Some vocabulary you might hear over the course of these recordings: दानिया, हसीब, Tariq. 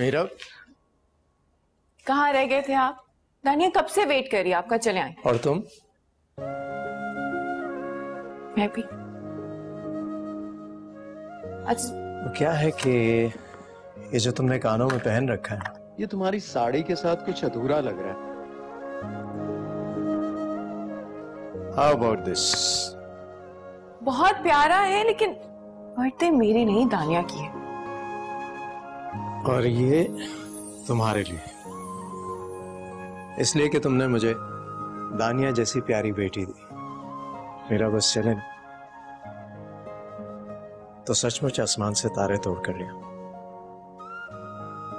मेरा कहाँ रह गए थे आप? दानिया कब से वेट कर रही है आपका, चले आए। और तुम? मैं भी। अच्छा क्या है कि ये जो तुमने कानों में पहन रखा है ये तुम्हारी साड़ी के साथ कुछ अधूरा लग रहा है। How about this? बहुत प्यारा है लेकिन बर्थडे मेरी नहीं दानिया की है। और ये तुम्हारे लिए, इसलिए कि तुमने मुझे दानिया जैसी प्यारी बेटी दी। मेरा बस चले तो सचमुच आसमान से तारे तोड़ कर लिया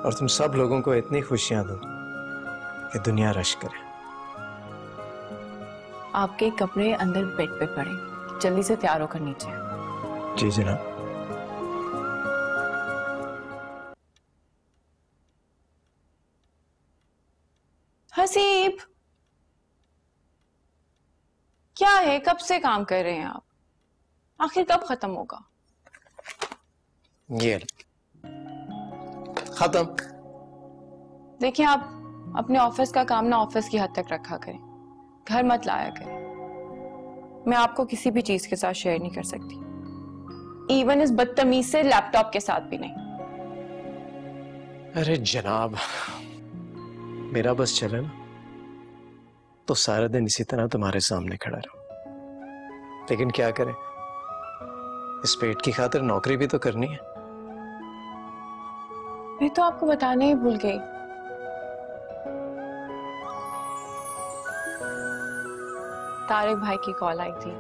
और तुम सब लोगों को इतनी खुशियां दो कि दुनिया रश करे। आपके कपड़े अंदर बेड पे पड़े, जल्दी से तैयार होकर नीचे। जी जनाब। हसीब, क्या है, कब से काम कर रहे हैं आप? आखिर कब खत्म होगा ये? खत्म। देखिए आप अपने ऑफिस का काम ना ऑफिस की हद तक रखा करें, घर मत लाया करें। मैं आपको किसी भी चीज के साथ शेयर नहीं कर सकती, इवन इस बदतमीज से लैपटॉप के साथ भी नहीं। अरे जनाब मेरा बस चले ना तो सारा दिन इसी तरह तुम्हारे सामने खड़ा रहा, लेकिन क्या करें, इस पेट की खातिर नौकरी भी तो करनी है। मैं तो आपको बताने ही भूल गई, तारिक भाई की कॉल आई थी।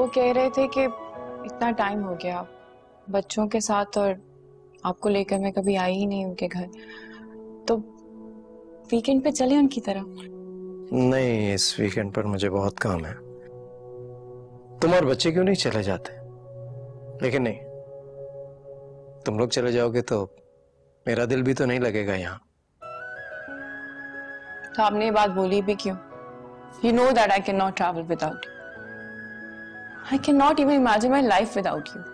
वो कह रहे थे कि इतना टाइम हो गया बच्चों के साथ और आपको लेकर मैं कभी आई ही नहीं उनके घर, तो वीकेंड पे चले उनकी तरफ। नहीं, इस वीकेंड पर मुझे बहुत काम है। तुम और बच्चे क्यों नहीं चले जाते? लेकिन नहीं, तुम लोग चले जाओगे तो मेरा दिल भी तो नहीं लगेगा यहाँ। तो आपने ये बात बोली भी क्यों? You know that I cannot travel without you. I cannot even imagine my life without you.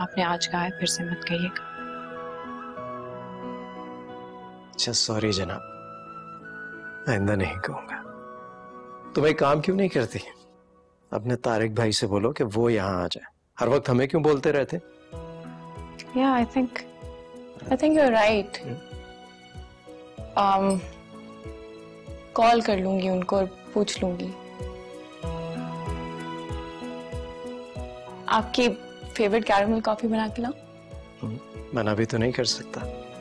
आपने आज कहा है, फिर से मत कहिएगा। अच्छा सॉरी जनाब, आइंदा नहीं कहूंगा। तुम एक काम क्यों नहीं करती, अपने तारिक भाई से बोलो कि वो यहाँ आ जाए। हर वक्त हमें क्यों बोलते रहते? Yeah, I think you're right. Call कर लूंगी उनको और पूछ लूंगी। आपकी फेवरेट कैरमल कॉफी बना के लाऊं? मना भी तो नहीं कर सकता।